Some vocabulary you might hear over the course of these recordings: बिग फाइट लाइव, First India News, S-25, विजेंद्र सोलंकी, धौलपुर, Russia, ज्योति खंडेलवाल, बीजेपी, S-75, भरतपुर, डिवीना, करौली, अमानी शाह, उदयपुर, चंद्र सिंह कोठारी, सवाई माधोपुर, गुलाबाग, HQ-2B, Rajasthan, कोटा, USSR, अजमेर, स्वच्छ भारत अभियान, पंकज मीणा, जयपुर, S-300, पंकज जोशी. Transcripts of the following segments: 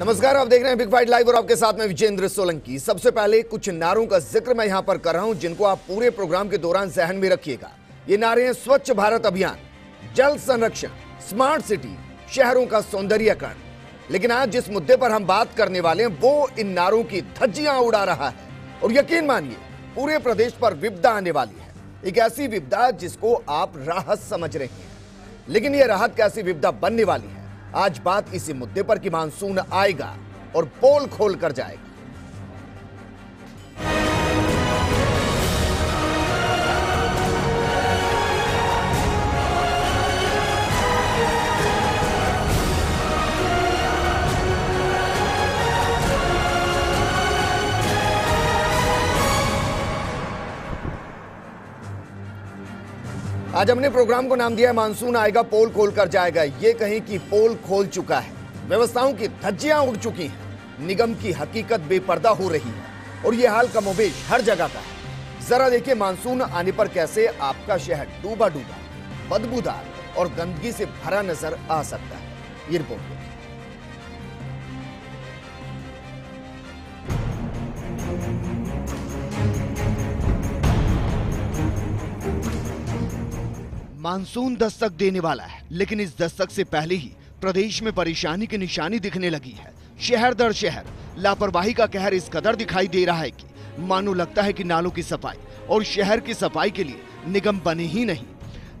नमस्कार, आप देख रहे हैं बिग फाइट लाइव और आपके साथ में विजेंद्र सोलंकी। सबसे पहले कुछ नारों का जिक्र मैं यहाँ पर कर रहा हूँ जिनको आप पूरे प्रोग्राम के दौरान जहन में रखिएगा। ये नारे हैं स्वच्छ भारत अभियान, जल संरक्षण, स्मार्ट सिटी, शहरों का सौंदर्यकरण। लेकिन आज जिस मुद्दे पर हम बात करने वाले हैं वो इन नारों की धज्जियां उड़ा रहा है और यकीन मानिए पूरे प्रदेश पर विपदा आने वाली है, एक ऐसी विपदा जिसको आप राहत समझ रहे हैं। लेकिन यह राहत कैसी विपदा बनने वाली है, आज बात इसी मुद्दे पर कि मानसून आएगा और पोल खोल कर जाएगा। आज हमने प्रोग्राम को नाम दिया है मानसून आएगा पोल खोल कर जाएगा। ये कहीं कि पोल खोल चुका है, व्यवस्थाओं की धज्जियां उड़ चुकी हैं, निगम की हकीकत बेपर्दा हो रही है और ये हाल कमोबेश हर जगह का है। जरा देखिए मानसून आने पर कैसे आपका शहर डूबा डूबा, बदबूदार और गंदगी से भरा नजर आ सकता है। ये रिपोर्ट मानसून दस्तक देने वाला है, लेकिन इस दस्तक से पहले ही प्रदेश में परेशानी की निशानी दिखने लगी है। शहर दर शहर लापरवाही का कहर इस कदर दिखाई दे रहा है कि मानो लगता है कि नालों की सफाई और शहर की सफाई के लिए निगम बने ही नहीं।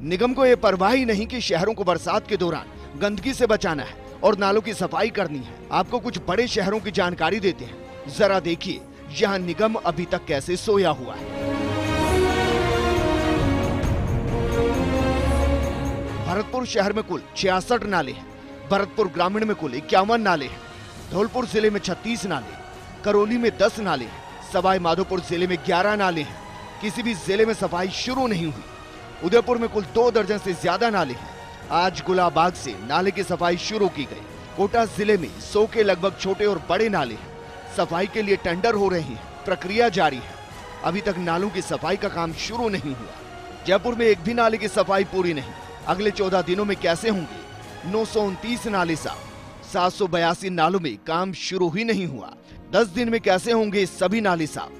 निगम को यह परवाह ही नहीं कि शहरों को बरसात के दौरान गंदगी से बचाना है और नालों की सफाई करनी है। आपको कुछ बड़े शहरों की जानकारी देते हैं, जरा देखिए यहाँ निगम अभी तक कैसे सोया हुआ है। भरतपुर शहर में कुल 66 नाले हैं, भरतपुर ग्रामीण में कुल 51 नाले हैं, धौलपुर जिले में 36 नाले, करौली में 10 नाले हैं, सवाई माधोपुर जिले में 11 नाले हैं। किसी भी जिले में सफाई शुरू नहीं हुई। उदयपुर में कुल 2 दर्जन से ज्यादा नाले हैं। आज गुलाबाग से नाले की सफाई शुरू की गई। कोटा जिले में 100 के लगभग छोटे और बड़े नाले हैं, सफाई के लिए टेंडर हो रहे हैं, प्रक्रिया जारी है। अभी तक नालों की सफाई का काम शुरू नहीं हुआ। जयपुर में एक भी नाले की सफाई पूरी नहीं। अगले 14 दिनों में कैसे होंगे 929 नाले साफ, 782 नालों में काम शुरू ही नहीं हुआ। 10 दिन में कैसे होंगे सभी नाले साफ।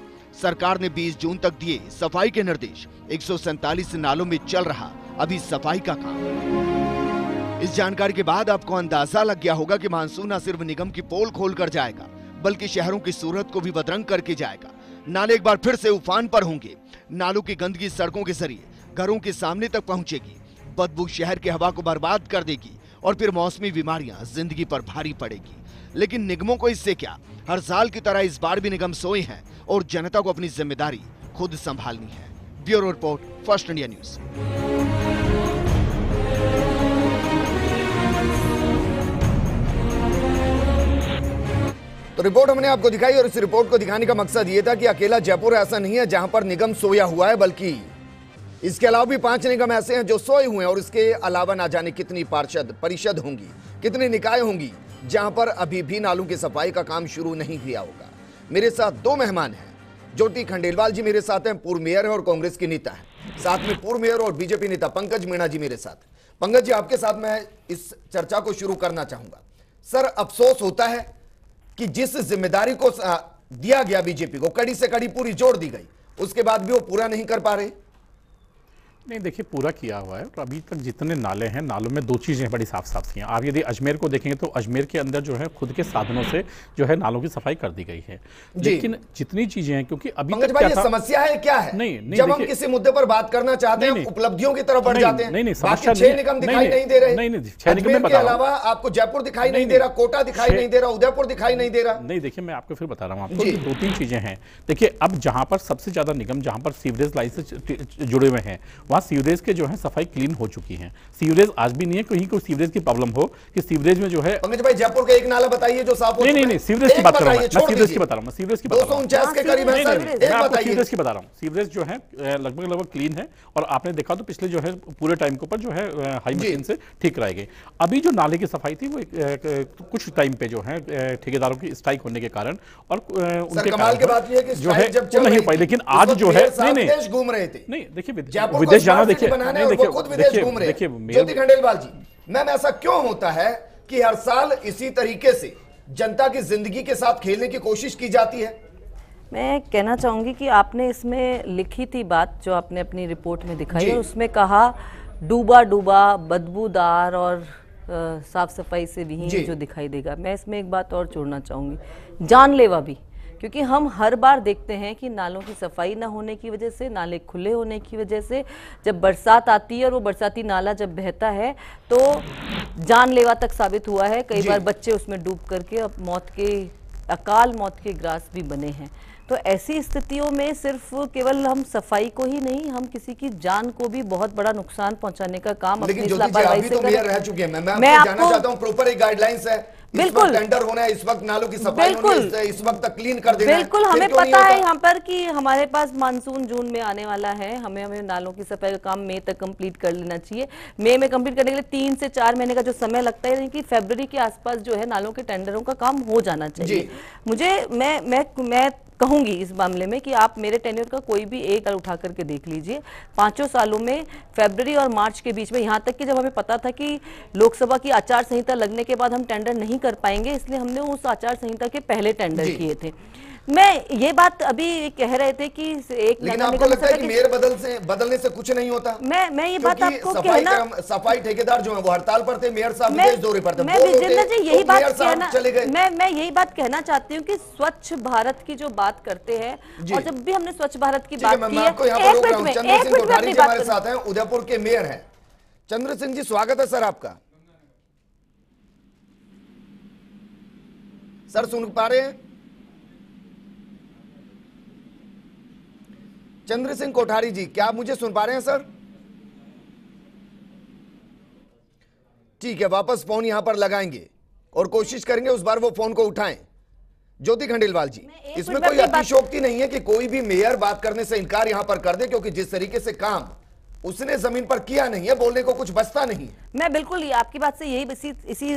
सरकार ने 20 जून तक दिए सफाई के निर्देश। 147 नालों में चल रहा अभी सफाई का काम। इस जानकारी के बाद आपको अंदाजा लग गया होगा कि मानसून न सिर्फ निगम की पोल खोल कर जाएगा बल्कि शहरों की सूरत को भी बदरंग करके जाएगा। नाले एक बार फिर से उफान पर होंगे। नालों की गंदगी सड़कों के जरिए घरों के सामने तक पहुँचेगी। बदबू शहर की हवा को बर्बाद कर देगी और फिर मौसमी बीमारियां जिंदगी पर भारी पड़ेगी। लेकिन निगमों को इससे क्या, हर साल की तरह इस बार भी निगम सोए हैं और जनता को अपनी जिम्मेदारी खुद संभालनी है। Bureau report, first India news. तो रिपोर्ट हमने आपको दिखाई और इस रिपोर्ट को दिखाने का मकसद यह था कि अकेला जयपुर ऐसा नहीं है जहां पर निगम सोया हुआ है, बल्कि इसके अलावा भी 5 निगम ऐसे हैं जो सोए हुए हैं और इसके अलावा ना जाने कितनी परिषद होंगी, कितने निकाय होंगी जहां पर अभी भी नालों की सफाई का काम शुरू नहीं किया होगा। मेरे साथ 2 मेहमान हैं। ज्योति खंडेलवाल जी मेरे साथ हैं, पूर्व मेयर है और कांग्रेस की नेता है। साथ में पूर्व मेयर और बीजेपी नेता पंकज मीणा जी मेरे साथ। पंकज जी, आपके साथ मैं इस चर्चा को शुरू करना चाहूंगा। सर, अफसोस होता है कि जिस जिम्मेदारी को दिया गया बीजेपी को, कड़ी से कड़ी पूरी जोड़ दी गई, उसके बाद भी वो पूरा नहीं कर पा रहे। नहीं, देखिए पूरा किया हुआ है। और अभी तक जितने नाले हैं, नालों में 2 चीज़ें बड़ी साफ साफ थी। आप यदि अजमेर को देखेंगे तो अजमेर के अंदर जो है खुद के साधनों से जो है नालों की सफाई कर दी गई है, लेकिन जितनी चीजें हैं क्योंकि अभी तक क्या था, समस्या है क्या है? नहीं, नहीं, जब हम किसी मुद्दे पर बात करना चाहते हैं उपलब्धियों की तरफ बढ़ जाते हैं। नहीं, समस्या 6 निगम दिखाई नहीं दे रहे। अजमेर के अलावा आपको जयपुर दिखाई नहीं दे रहा, कोटा दिखाई नहीं दे रहा, उदयपुर दिखाई नहीं दे रहा। नहीं, देखिए मैं आपको फिर बता रहा हूँ, आपको 2-3 चीजें हैं। देखिए अब जहाँ पर सबसे ज्यादा निगम जहाँ पर सीवरेज लाइन से जुड़े हुए हैं वहाँ सीवरेज के जो है सफाई क्लीन हो चुकी है। सीवरेज आज भी नहीं है, कहीं कोई सीवरेज की प्रॉब्लम हो कि सीवरेज में जो है। पंकज भाई, जयपुर का एक नाला बताइए जो साफ हो। नहीं, सीवरेज की बात कर रहा हूं, सीवरेज की बता रहा हूं, सीवरेज की बता रहा हूं, 249 के करीब है सर, एक बताइए। सीवरेज की बता रहा हूं, सीवरेज जो है लगभग क्लीन है और आपने देखा तो पिछले जो है पूरे टाइम के ऊपर जो है हाई मशीन से ठीक कराए गए। अभी जो नाले की सफाई थी वो कुछ टाइम पे जो है ठेकेदारों की स्ट्राइक होने के कारण और उनके कमाल की बात ये है कि जो है नहीं हो पाई। लेकिन आज जो है नहीं घूम रहे थे। नहीं देखिए विदेश जाना, देखिए ज्योति खंडेलवाल जी, मैम ऐसा क्यों होता है कि हर साल इसी तरीके से जनता की जिंदगी के साथ खेलने की कोशिश की जाती है। मैं कहना चाहूँगी कि आपने इसमें लिखी थी बात जो आपने अपनी रिपोर्ट में दिखाई, उसमें कहा डूबा डूबा बदबूदार और साफ सफाई से विहीन जो दिखाई देगा। मैं इसमें एक बात और जोड़ना चाहूँगी, जानलेवा भी, क्योंकि हम हर बार देखते हैं कि नालों की सफाई ना होने की वजह से, नाले खुले होने की वजह से जब बरसात आती है और वो बरसाती नाला जब बहता है तो जानलेवा तक साबित हुआ है। कई बार बच्चे उसमें डूब करके अब मौत के, अकाल मौत के ग्रास भी बने हैं। तो ऐसी स्थितियों में सिर्फ केवल हम सफाई को ही नहीं, हम किसी की जान को भी बहुत बड़ा नुकसान पहुंचाने का काम अपनी लापरवाही से कर। मैं आपको चाहता हूं, प्रॉपर एक गाइडलाइंस है, बिल्कुल टेंडर होना है, इस वक्त नालों की सफाई होनी है, इस वक्त तक क्लीन कर देना है। बिल्कुल हमें पता है यहाँ पर कि हमारे पास मानसून जून में आने वाला है, हमें नालों की सफाई का काम मई तक कंप्लीट कर लेना चाहिए। मई में कंप्लीट करने के लिए 3 से 4 महीने का जो समय लगता है, यानी कि फरवरी के आसपास जो है नालों के टेंडरों का काम हो जाना चाहिए। मुझे मैं कहूँगी इस मामले में कि आप मेरे टेन्योर का कोई भी एक साल उठा करके देख लीजिए, 5 सालों में फरवरी और मार्च के बीच में, यहाँ तक कि जब हमें पता था कि लोकसभा की आचार संहिता लगने के बाद हम टेंडर नहीं कर पाएंगे, इसलिए हमने उस आचार संहिता के पहले टेंडर किए थे। मैं ये बात अभी कह रहे थे कि एक आपको लगता है कि मेयर बदलने से कुछ नहीं होता। मैं ये बात आपको कहना, सफाई ठेकेदार जो है वो हड़ताल पर थे, मेयर साहब विशेष दौरे पर थे। मैं विजेंद्र जी यही बात कहना, मैं यही बात कहना चाहती हूँ कि स्वच्छ भारत की जो बात करते हैं, और जब भी हमने स्वच्छ भारत की बात की है, चंद्र सिंह कोठारी हमारे साथ हैं, उदयपुर के मेयर हैं। चंद्र सिंह जी स्वागत है सर आपका। सर सुन पा रहे हैं? चंद्र सिंह कोठारी जी क्या आप मुझे सुन पा रहे हैं सर? ठीक है, वापस फोन यहां पर लगाएंगे और कोशिश करेंगे उस बार वो फोन को उठाएं। ज्योति खंडेलवाल जी, इसमें कोई अतिशयोक्ति नहीं है कि कोई भी मेयर बात करने से इनकार यहां पर कर दे, क्योंकि जिस तरीके से काम उसने जमीन पर किया नहीं है, बोलने को कुछ बचता नहीं। मैं बिल्कुल ये आपकी बात से यही इसी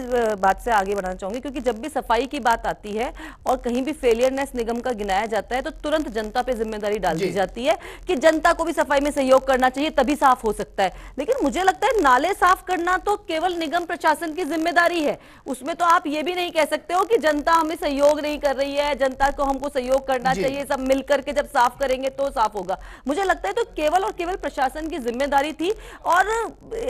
बात से आगे बढ़ाना चाहूंगी, क्योंकि जब भी सफाई की बात आती है और कहीं भी फेलियरनेस निगम का गिनाया जाता है तो तुरंत जनता पे जिम्मेदारी डाल दी जाती है कि जनता को भी सफाई में सहयोग करना चाहिए तभी साफ हो सकता है। लेकिन मुझे लगता है नाले साफ करना तो केवल निगम प्रशासन की जिम्मेदारी है, उसमें तो आप ये भी नहीं कह सकते हो कि जनता हमें सहयोग नहीं कर रही है, जनता को हमको सहयोग करना चाहिए, सब मिल करके जब साफ करेंगे तो साफ होगा। मुझे लगता है तो केवल और केवल प्रशासन की जिम्मेदारी थी। और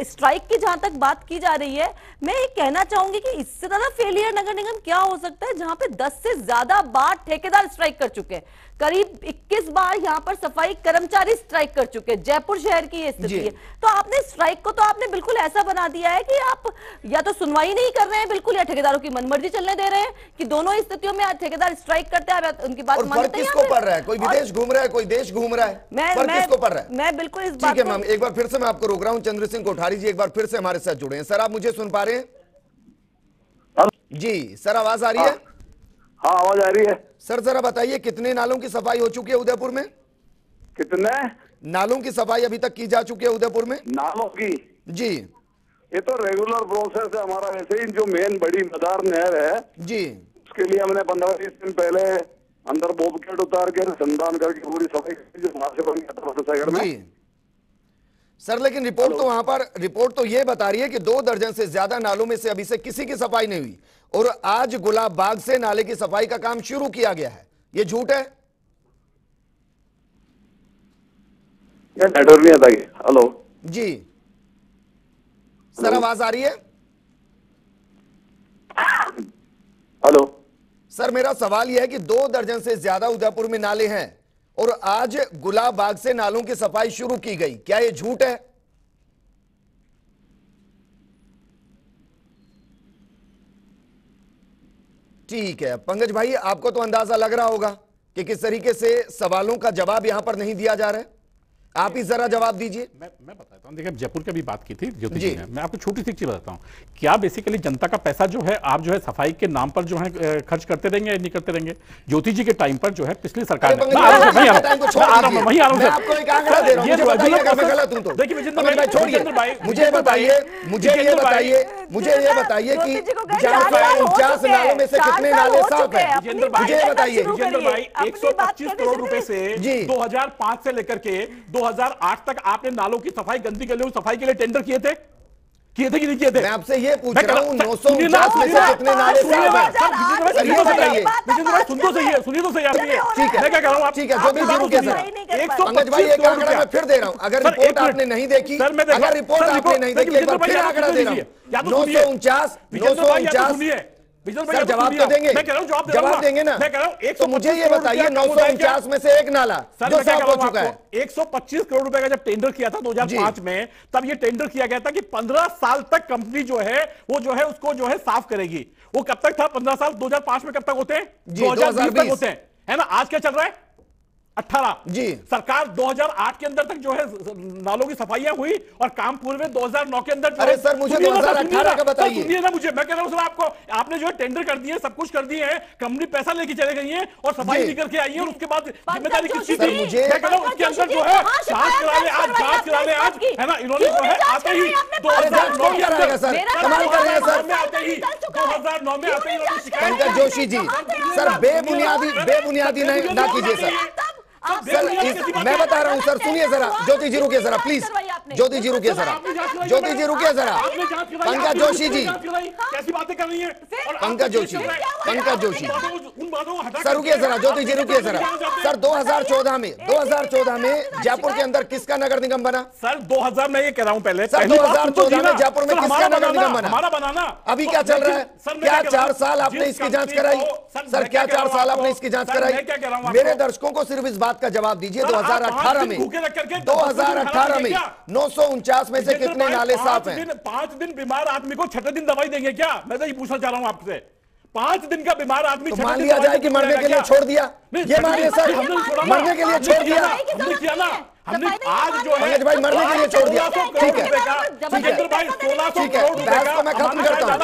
स्ट्राइक की जहां तक बात की जा रही है, मैं ये कहना चाहूंगी कि इससे ज्यादा फेलियर नगर निगम क्या हो सकता है, जहां पे 10 से ज्यादा बार ठेकेदार स्ट्राइक कर चुके हैं, करीब 21 बार यहां पर सफाई कर्मचारी स्ट्राइक कर चुके हैं, जयपुर शहर की ये स्थिति है। तो आपने स्ट्राइक को तो आपने बिल्कुल ऐसा बना दिया है कि आप या तो सुनवाई नहीं कर रहे हैं बिल्कुल, या ठेकेदारों की मनमर्जी चलने दे रहे हैं कि दोनों स्थितियों में ठेकेदार स्ट्राइक करते हैं, उनकी बात मानते हैं। किसको पड़ रहा है? कोई विदेश घूम रहा है, कोई देश घूम रहा है, मैं बिल्कुल इस बात को एक बार फिर से मैं आपको रोक रहा हूं। चंद्र सिंह कोठारी जी एक बार फिर से हमारे साथ जुड़े हैं। सर आप मुझे सुन पा रहे हैं? जी सर आवाज आ रही है? हाँ आवाज आ रही है। सर जरा बताइए कितने नालों की सफाई हो चुकी है उदयपुर में? कितने नालों की सफाई अभी तक की जा चुकी है उदयपुर में? नालों की जी ये तो रेगुलर प्रोसेस है हमारा, वैसे ही जो मेन बड़ी मदार नहर है जी उसके लिए हमने 15-20 दिन पहले अंदर बोबकेट उतार के संदान करके पूरी सफाई। सर लेकिन रिपोर्ट तो वहां पर रिपोर्ट तो ये बता रही है कि 2 दर्जन से ज्यादा नालों में से अभी से किसी की सफाई नहीं हुई और आज गुलाब बाग से नाले की सफाई का काम शुरू किया गया है, ये झूठ है? ये नेटवर्क नहीं आता। हेलो जी सर आवाज आ रही है? हेलो सर मेरा सवाल यह है कि 2 दर्जन से ज्यादा उदयपुर में नाले हैं और आज गुलाब बाग से नालों की सफाई शुरू की गई, क्या ये झूठ है? ठीक है पंकज भाई, आपको तो अंदाजा लग रहा होगा कि किस तरीके से सवालों का जवाब यहां पर नहीं दिया जा रहा है, आप ही जरा जवाब दीजिए। मैं बताता हूँ, देखिए जयपुर की भी बात की थी ज्योति जी ने, मैं आपको छोटी सी चीज बताता हूँ। क्या बेसिकली जनता का पैसा जो है आप जो है सफाई के नाम पर जो है खर्च करते रहेंगे या नहीं करते रहेंगे? ज्योति जी के टाइम पर जो है पिछली सरकार ने मुझे ये बताइए कि 49 नालों में से कितने नाले साफ है? मुझे बताइए विजेंद्र भाई, 125 करोड़ रुपए से 2005 से लेकर के 2008 तक आपने नालों की सफाई, गंदी गलियों की सफाई के लिए टेंडर किए थे। किए थे कि नहीं किए थे? मैं आपसे ये पूछ रहा हूँ 949 में से कितने नारे साहब? सुन तो सही है, सुनिए तो सही आप। ठीक है, मैं क्या कह रहा हूँ आप? ठीक है, जो भी जरूर कह सर। पंकज भाई एक आंकड़ा मैं फिर दे रहा हूँ, अगर रिपोर्ट आपने नहीं देखी, अगर रिपोर्ट आपने नहीं देखी, एक बार फिर आंकड़ा दे रहा हूँ 949। सर जवाब तो देंगे, जवाब देंगे ना। मैं कह रहा हूँ तो मुझे ये बताइए 949 में से एक नाला जो साफ हो चुका है। 125 करोड़ रुपए का जब टेंडर किया था 2005 में, तब ये टेंडर किया गया था कि 15 साल तक कंपनी जो है वो उसको साफ करेगी। वो कब तक था? 15 साल 2005 में कब तक होते हैं? 2020 तक होते हैं, है ना। आज क्या चल रहा है? 18 जी। सरकार 2008 के अंदर तक जो है नालों की सफाइयां हुई और काम पूरे 2009 के अंदर। अरे सर मुझे 2018 का बताइए। सुनिए ना मुझे, मैं कह रहा हूं सर आपको, आपने जो है टेंडर कर दिए, सब कुछ कर दिए हैं, कंपनी पैसा लेके चले गई है और सफाई नहीं करके आई है, और उसके बाद जिम्मेदारी किसकी थी? मैं कह रहा हूं उसके अंदर जो है जांच करा ले, आज जांच करा ले। आज है ना इन्होंने जो है आते ही 2009 में आते ही 2009 में आते ही पंकज जोशी जी सर बेबुनियादी ना कीजिए सर। सर मैं बता रहा हूं सर, सुनिए जरा, ज्योति जी रुकिए जरा प्लीज, ज्योति जी रुकिए जरा, ज्योति जी रुकिए जरा। पंकज जोशी जी कैसी बातें कर रही है? पंकज जोशी सर रुकिए जरा, ज्योति जी रुकिए जरा। सर 2014 में जयपुर के अंदर किसका नगर निगम बना? सर 2000 में ये कह रहा हूँ, पहले 2014 में जयपुर में किसका नगर निगम बना? हमारा बनाना। अभी क्या चल रहा है? क्या 4 साल आपने इसकी जाँच कराई? सर क्या 4 साल आपने इसकी जाँच कराई? मेरे दर्शकों को सिर्फ इस बात का जवाब दीजिए, 2018 में 949 में से कितने नाले साफ हैं? 5 दिन बीमार आदमी को 6 दिन दवाई देंगे क्या? मैं तो ये पूछना चाह रहा हूं आपसे। 5 दिन का बीमार आदमी तो मान लिया जाए कि मरने के लिए छोड़ दिया, ये मानिए सर, मरने के लिए छोड़ दिया हमने। आज जो है भाई मरने के लिए छोड़ दिया, ठीक है विजेंद्र भाई, 1600 करोड़ का मैं खत्म करता हूँ।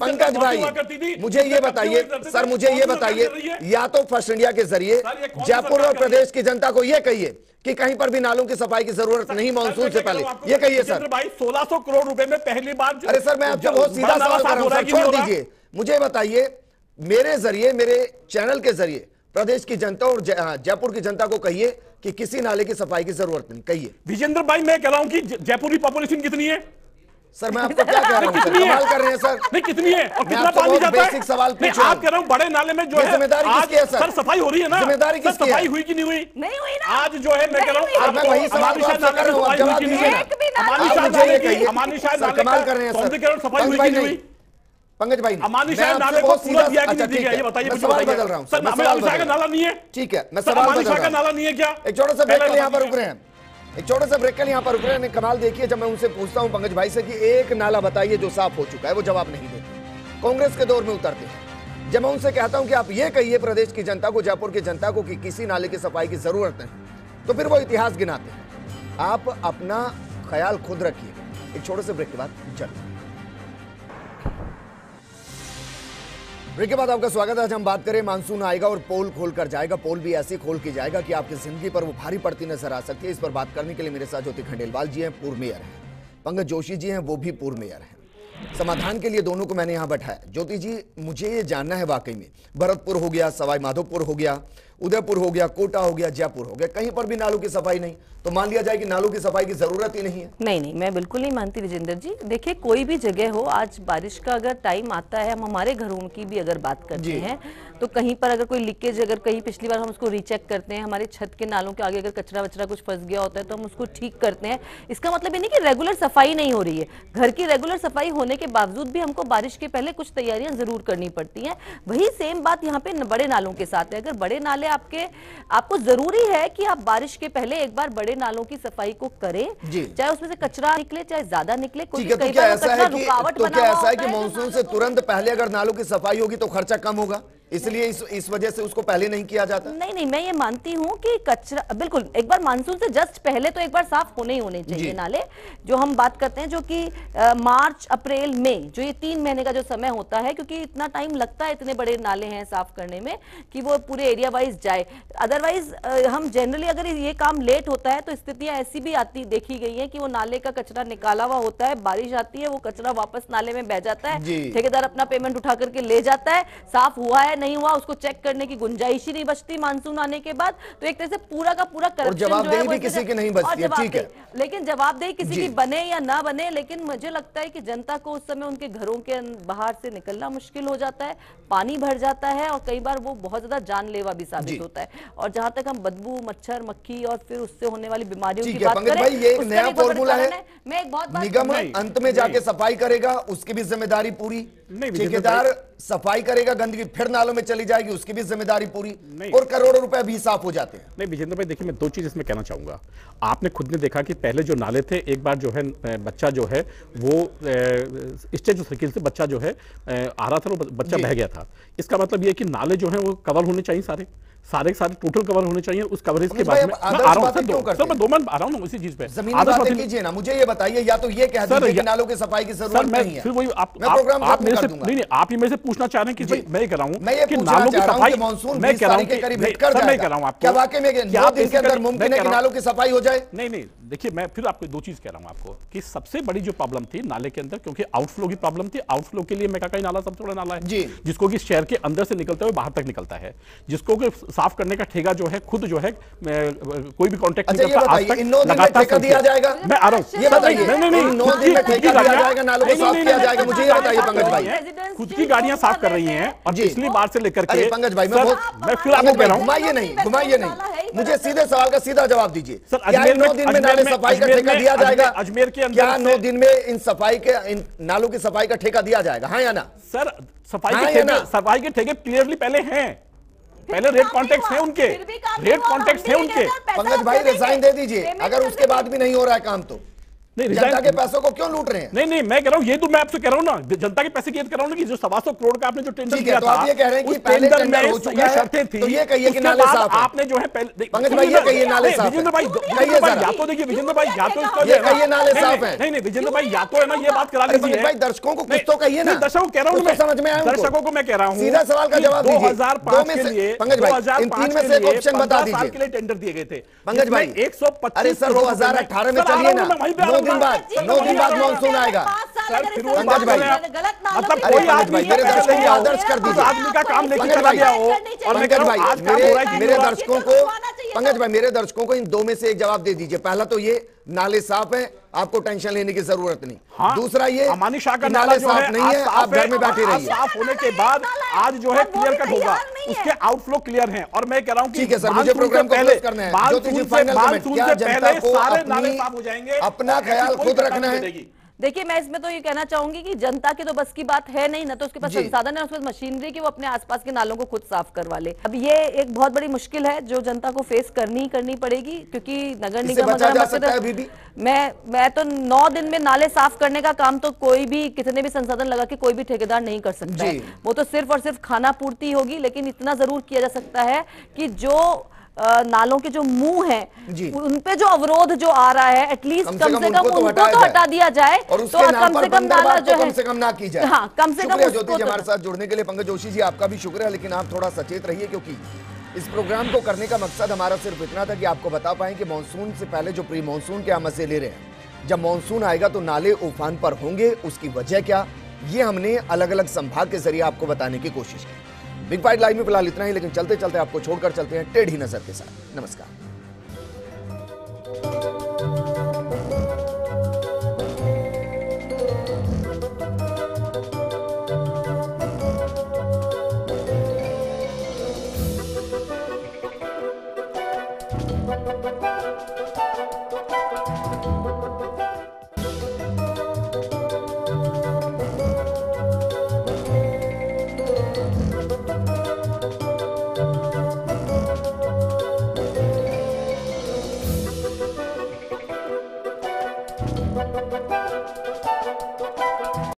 पंकज भाई मुझे ये बताइए सर, मुझे ये बताइए, या तो फर्स्ट इंडिया के जरिए जयपुर और प्रदेश की जनता को ये कहिए कि कहीं पर भी नालों की सफाई की जरूरत नहीं मानसून से पहले, ये कहिए सर। भाई 1600 करोड़ रुपए में पहली बार। अरे सर मैं आपसे बहुत सीधा सवाल कर रहा हूँ, छोड़ दीजिए। मुझे बताइए मेरे जरिए, मेरे चैनल के जरिए प्रदेश की जनता और जयपुर की जनता को कहिए कि किसी नाले की सफाई की जरूरत नहीं। कहिए विजेंद्र भाई, मैं कह रहा हूं कि जयपुर की पॉपुलेशन कितनी है? सर मैं आपको क्या कह रहा हूं, सवाल कर रहे हैं सर, नहीं कितनी है और कितना पानी जाता है, सवाल पूछ रहा हूं। आप कह रहा हूं बड़े नाले में जो है जिम्मेदारी किसकी है? सर सफाई हो रही है ना, जिम्मेदारी किसकी है? सफाई हुई कि नहीं हुई? नहीं हुई ना। आज जो है मैं कह रहा हूं, मैं वही सवाल कर रहा हूं, आप जवाब दीजिए ना। कमाल कर रहे हैं सर, सफाई हुई कि नहीं हुई? पंकज भाई नाले को पूरा दिया कि नहीं दिया, ये बताइए। मैं सवाल बदल रहा हूं सर, नाला नहीं है, ठीक है मैं सवाल बदल रहा हूं। नाला नहीं है क्या? एक छोटे से ब्रेक के लिए यहां पर रुक रहे हैं, कमाल देखिए। जब मैं उनसे पूछता हूं पंकज भाई से कि एक नाला बताइए जो साफ हो चुका है, वो जवाब नहीं देते, कांग्रेस के दौर में उतरते हैं। जब मैं उनसे कहता हूं कि आप ये कहिए प्रदेश की जनता को, जयपुर की जनता को कि किसी नाले की सफाई की जरूरत नहीं, तो फिर वो इतिहास गिनाते हैं। आप अपना ख्याल खुद रखिए, एक छोटे से ब्रेक के बाद चलिए। ब्रेक के बाद आपका स्वागत है। आज हम बात करें, मानसून आएगा और पोल खोल कर जाएगा, पोल भी ऐसी खोल के जाएगा कि आपकी जिंदगी पर वो भारी पड़ती नजर आ सकती है। इस पर बात करने के लिए मेरे साथ ज्योति खंडेलवाल जी हैं, पूर्व मेयर हैं, पंकज जोशी जी हैं, वो भी पूर्व मेयर हैं। समाधान के लिए दोनों को मैंने यहाँ बैठाया। ज्योति जी मुझे ये जानना है, वाकई में भरतपुर हो गया, सवाई माधोपुर हो गया, उदयपुर हो गया, कोटा हो गया, जयपुर हो गया, कहीं पर भी नालों की सफाई नहीं, तो मान लिया जाए कि नालों की सफाई की जरूरत ही नहीं है? नहीं, मैं बिल्कुल नहीं मानती विजेंद्र जी। देखिए कोई भी जगह हो, आज बारिश का अगर टाइम आता है, हम हमारे घरों की भी अगर बात करते हैं, तो कहीं पर अगर कोई लीकेज, अगर कहीं पिछली बार हम उसको रीचेक करते हैं, हमारे छत के नालों के आगे अगर कचरा वचरा कुछ फंस गया होता है तो हम उसको ठीक करते हैं। इसका मतलब ये नहीं कि रेगुलर सफाई नहीं हो रही है। घर की रेगुलर सफाई होने के बावजूद भी हमको बारिश के पहले कुछ तैयारियां जरूर करनी पड़ती हैं। वही सेम बात यहाँ पे बड़े नालों के साथ है। अगर बड़े नाले आपके, आपको जरूरी है कि आप बारिश के पहले एक बार बड़े नालों की सफाई को करें, चाहे उसमें से कचरा निकले, चाहे ज्यादा निकले। क्या ऐसा है कि मानसून से तुरंत पहले अगर नालों की सफाई होगी तो खर्चा कम होगा, इसलिए इस वजह से उसको पहले नहीं किया जाता? नहीं, मैं ये मानती हूँ कि कचरा बिल्कुल एक बार मानसून से जस्ट पहले तो एक बार साफ होने ही होने चाहिए नाले। जो हम बात करते हैं, जो कि मार्च अप्रैल में, जो ये 3 महीने का जो समय होता है, क्योंकि इतना टाइम लगता है, इतने बड़े नाले हैं साफ करने में कि वो पूरे एरिया वाइज जाए। अदरवाइज हम जनरली अगर ये काम लेट होता है तो स्थितियाँ ऐसी भी आती देखी गई है कि वो नाले का कचरा निकाला हुआ होता है, बारिश आती है, वो कचरा वापस नाले में बह जाता है, ठेकेदार अपना पेमेंट उठा करके ले जाता है, साफ हुआ है नहीं हुआ, उसको चेक करने की गुंजाइश ही नहीं बचती मानसून आने के बाद। तो एक तरह से पूरा का पूरा जवाबदेही भी किसी की नहीं बचती है, ठीक है। लेकिन जवाबदेही किसी की बने या ना बने, लेकिन मुझे लगता है कि जनता को उस समय उनके घरों के बाहर से निकलना मुश्किल हो जाता है, पानी भर जाता है और कई बार वो बहुत ज्यादा जानलेवा भी साबित होता है। और जहां तक हम बदबू, मच्छर, मक्खी और फिर उससे होने वाली बीमारियों की बात करें, ये एक नया फॉर्मूला है। मैं एक बहुत निगम अंत में जाके सफाई करेगा, उसकी भी जिम्मेदारी पूरी। ठेकेदार सफाई करेगा, गंदगी फिर नालों में चली जाएगी, उसकी भी जिम्मेदारी पूरी। और करोड़ों रुपए भी साफ हो जाते हैं। नहीं विजेंद्र भाई, देखिए मैं दो चीज इसमें कहना चाहूंगा। आपने खुद ने देखा कि पहले जो नाले थे, एक बार जो है बच्चा जो है वो स्टेचू सर्किल से बच्चा जो है आ रहा था, बच्चा बह गया था। इसका मतलब यह कि नाले जो है वो कवर होने चाहिए, सारे टोटल कवर होने चाहिए। उस कवरेज के बाद में मैं आ रहा हूं इसी चीज पे। ज़मीनी बातें कीजिए ना, मुझे ये बताइए, या तो ये कह दीजिए कि नालों की सफाई की जरूरत नहीं है। फिर वही आप मेरे से आप ही मेरे से पूछना चाह रहे हैं कि मैं कह रहा हूं कि नालों की सफाई मानसून 20 तारीख के करीब हिट कर जाएगा, क्या वाकई में 9 दिन के अंदर मुमकिन है कि नालों की सफाई हो जाए? नहीं देखिए, मैं फिर आपको दो चीज कह रहा हूं आपको कि सबसे बड़ी जो प्रॉब्लम थी नाले के अंदर, क्योंकि आउटफ्लो की प्रॉब्लम थी। आउटफ्लो के लिए मैं कहा नाला सबसे बड़ा नाला है, जिसको कि शहर के अंदर से निकलते हुए बाहर तक निकलता है, जिसको कि साफ करने का ठेका जो है खुद जो है कोई भी कॉन्ट्रैक्ट नहीं करता। आज तक लगातार दिया जाएगा, मैं आ रहा हूं, ये बताइए। नहीं, मुझे ये बताइए पंकज भाई, खुद की गाड़ियां साफ कर रही हैं और पिछली बार से लेकर के। पंकज भाई मैं फिर आपको कह रहा हूं, घुमाइए नहीं, मुझे सीधे सवाल का सीधा जवाब दीजिए। सर 9 दिन में नाले सफाई का ठेका दिया जाएगा? अजमेर के अंदर क्या 9 दिन में इन सफाई के नालों की सफाई का ठेका दिया जाएगा, हाँ या ना? सर सफाई के ठेके क्लियरली पहले हैं, पहले रेट कॉन्ट्रैक्ट्स हैं उनके, पंकज भाई रिजाइन दे दीजिए अगर उसके बाद भी नहीं हो रहा है काम तो। जनता के पैसों को क्यों लूट रहे हैं? नहीं, मैं कह रहा हूं, ये तो मैं आपसे कह रहा हूं ना, जनता के पैसे की कह रहा हूं कि जो 125 करोड़ का आपने जो टेंडर किया था, आप ये कह रहे हैं कि पहले टेंडर हो चुका है, तो ये कहिए कि नाले साफ है। आपने जो है पहले पंकज भाई ये कहिए नाले साफ है, या तो देखिए विजेंद्र भाई, या तो इसका ये कहिए नाले साफ है। नहीं विजेंद्र भाई, या तो है ना ये बात करा लीजिए भाई, दर्शकों को कुछ तो कहिए ना। दर्शकों कह रहा हूं, मैं समझ में आया, दर्शकों को मैं कह रहा हूं सीधा सवाल का जवाब दीजिए। 2005 के लिए पंकज भाई इन तीन में से एक ऑप्शन बता दीजिए, 5 साल के लिए टेंडर दिए गए थे पंकज भाई 125। अरे सर 2018 में चलिए ना, 9 दिन बाद मानसून आएगा। पंकज भाई मतलब कोई आदमी मेरे दर्शकों को आदर्श कर दीजिए, आदमी का काम लेके चला गया हो। और पंकज भाई मेरे दर्शकों को इन 2 में से एक जवाब दे दीजिए। पहला तो ये नाले साफ हैं, आपको टेंशन लेने की जरूरत नहीं। दूसरा ये अमानी शाह का नाले साफ नहीं है, आप घर में बैठे रहिए। साफ होने के बाद आज जो है क्लियर कट होगा, उसके आउटफ्लो क्लियर हैं। और मैं कह रहा हूँ ठीक है सर, मुझे प्रोग्राम पहले करना है, जनता को अपना ख्याल खुद रखना है। देखिए मैं इसमें तो ये कहना चाहूंगी कि जनता के तो बस की बात है नहीं, ना तो उसके पास संसाधन है, उसके पास मशीनरी की वो अपने आसपास के नालों को खुद साफ करवा ले। अब ये एक बहुत बड़ी मुश्किल है जो जनता को फेस करनी पड़ेगी, क्योंकि नगर निगम मैं तो 9 दिन में नाले साफ करने का काम तो कोई भी कितने भी संसाधन लगा के कोई भी ठेकेदार नहीं कर सकता है, वो तो सिर्फ और सिर्फ खाना पूर्ति होगी। लेकिन इतना जरूर किया जा सकता है कि जो नालों के जो मुंह हैं उन पे जो अवरोध जो आ रहा है, एटलीस्ट कम से कम उनको तो हटा दिया जाए, और उसके नाम पर बंदरबाज़ को कम से कम ना की जाए। हाँ, कम से कम। ज्योति हमारे साथ जुड़ने के लिए, पंकज जोशी जी आपका भी शुक्रिया, लेकिन आप थोड़ा सचेत रहिए क्योंकि इस प्रोग्राम को करने का मकसद हमारा सिर्फ इतना था कि आपको बता पाए कि मानसून से पहले जो प्री मानसून के हम मजे ले रहे हैं, जब मानसून आएगा तो नाले उफान पर होंगे, उसकी वजह क्या, ये हमने अलग अलग संभाग के जरिए आपको बताने की कोशिश की। बिग फाइट लाइव में फिलहाल इतना ही, लेकिन चलते चलते आपको छोड़कर चलते हैं टेढ़ी नजर के साथ। नमस्कार।